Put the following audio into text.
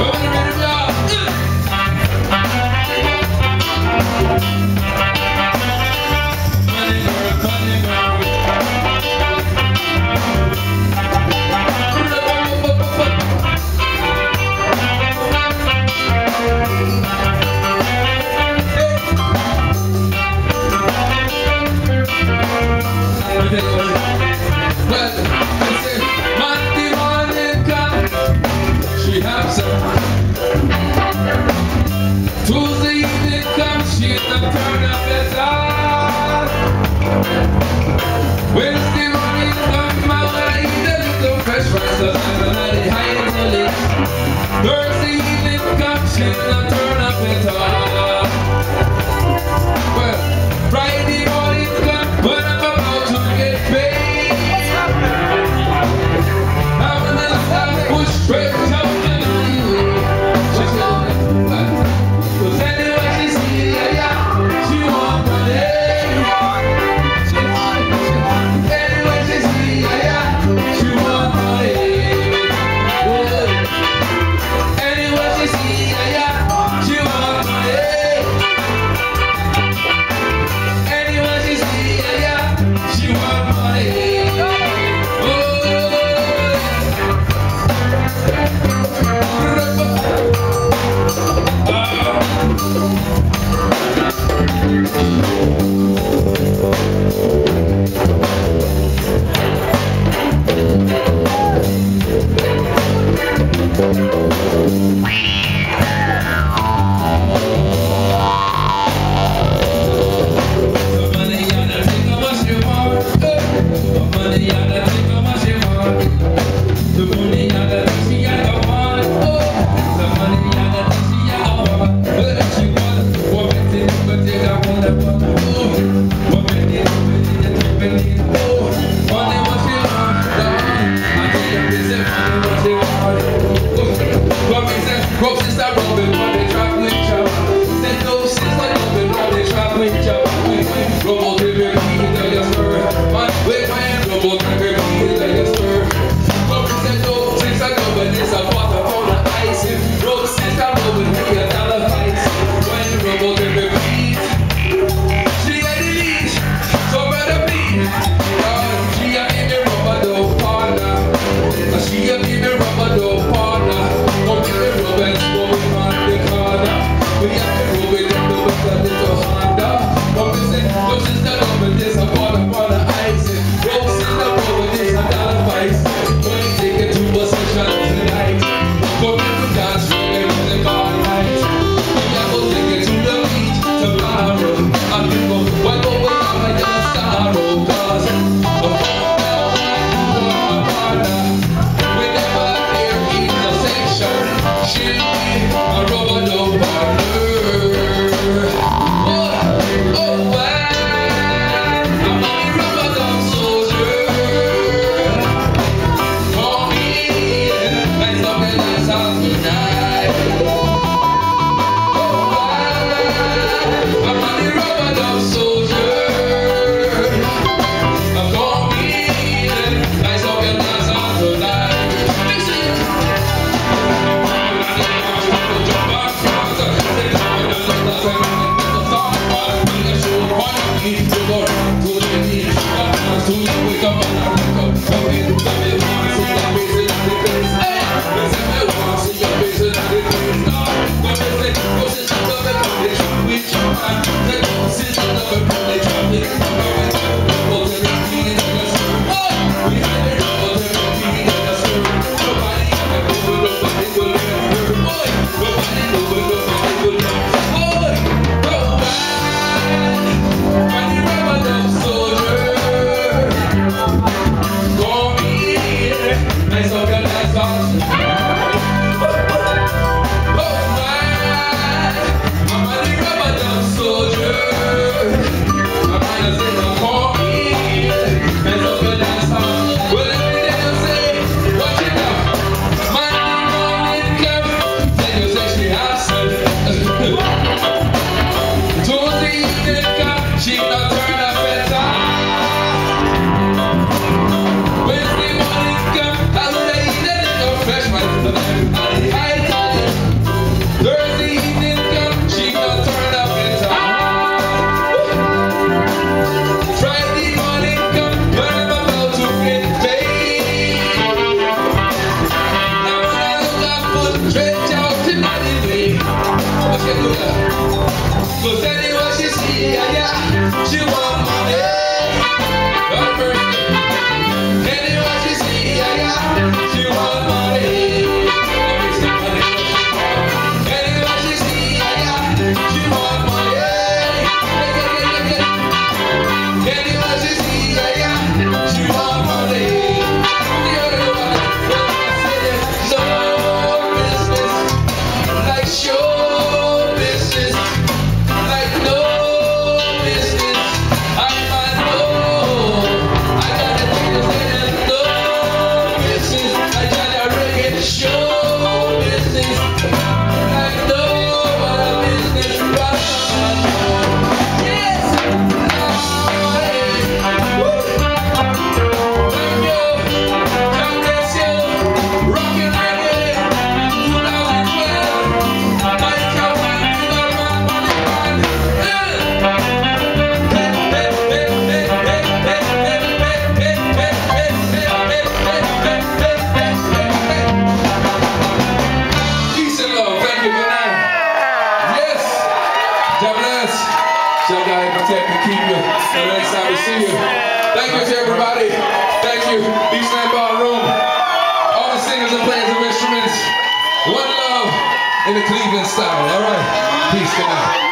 Yeah, yeah. Beachland Ballroom, all the singers and players of instruments, one love in the Cleveland style. All right, peace, good night.